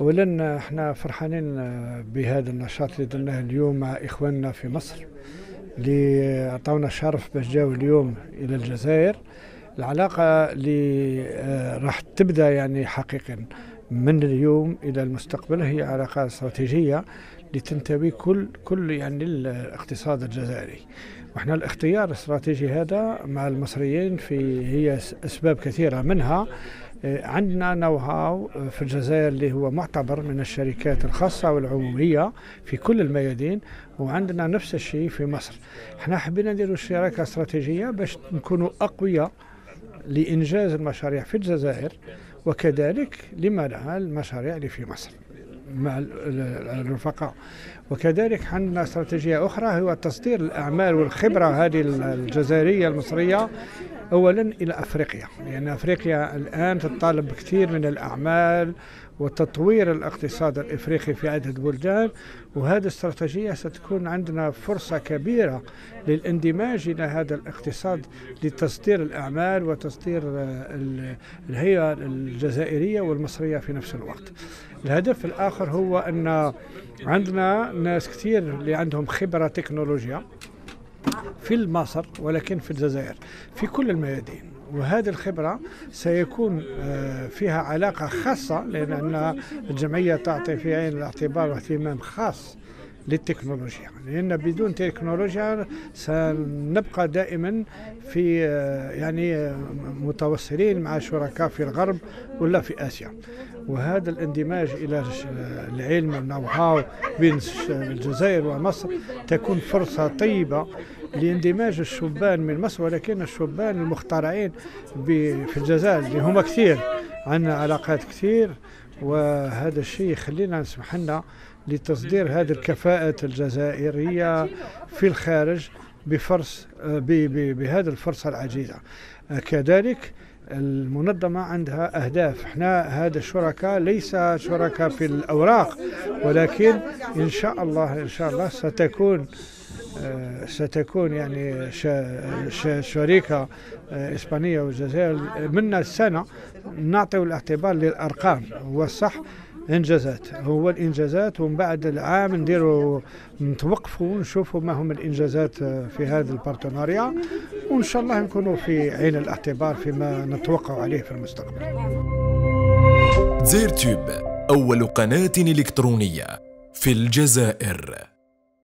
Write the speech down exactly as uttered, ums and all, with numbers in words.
اولا احنا فرحانين بهذا النشاط اللي درناه اليوم مع اخواننا في مصر اللي عطاونا الشرف باش جاوا اليوم الى الجزائر. العلاقه اللي راح تبدا يعني حقيقيا من اليوم الى المستقبل هي علاقه استراتيجيه لتنتبه كل كل يعني الاقتصاد الجزائري، واحنا الاختيار الاستراتيجي هذا مع المصريين في هي اسباب كثيره، منها عندنا نو هاو في الجزائر اللي هو معتبر من الشركات الخاصه والعموميه في كل الميادين، وعندنا نفس الشيء في مصر. احنا حبينا نديروا شراكه استراتيجيه باش نكونوا اقوياء لانجاز المشاريع في الجزائر، وكذلك لما لا المشاريع اللي في مصر مع الرفقاء. وكذلك عندنا استراتيجية أخرى هو تصدير الأعمال والخبرة هذه الجزائرية المصرية أولا إلى أفريقيا، لأن يعني أفريقيا الآن تتطلب كثير من الأعمال وتطوير الاقتصاد الإفريقي في عدة بلدان، وهذه الاستراتيجية ستكون عندنا فرصة كبيرة للاندماج إلى هذا الاقتصاد لتصدير الأعمال وتصدير الهيئة الجزائرية والمصرية في نفس الوقت. الهدف الآخر هو أن عندنا ناس كثير اللي عندهم خبرة تكنولوجيا في مصر ولكن في الجزائر في كل الميادين، وهذه الخبرة سيكون فيها علاقة خاصة لأن الجمعية تعطي في عين الاعتبار واهتمام خاص للتكنولوجيا، لأن بدون تكنولوجيا سنبقى دائما في يعني متواصلين مع شركاء في الغرب ولا في آسيا. وهذا الاندماج إلى العلم والنو هاو بين الجزائر ومصر تكون فرصة طيبة لاندماج الشبان من مصر، ولكن الشبان المخترعين في الجزائر اللي هما كثير، عندنا علاقات كثير، وهذا الشيء يخلينا نسمح لنا لتصدير هذه الكفاءات الجزائرية في الخارج بفرص بهذه الفرصة العجيبة. كذلك المنظمة عندها أهداف، احنا هذا الشركاء ليس شركاء في الأوراق، ولكن إن شاء الله إن شاء الله ستكون ستكون يعني شركة إسبانية والجزائر من السنة نعطي الاعتبار للأرقام. هو صح انجازات، هو الانجازات، ومن بعد العام نديروا نتوقفوا ونشوفوا ما هم الانجازات في هذه البارتناريا، وان شاء الله نكونوا في عين الاعتبار فيما نتوقع عليه في المستقبل. دزاير تيوب اول قناة الكترونية في الجزائر.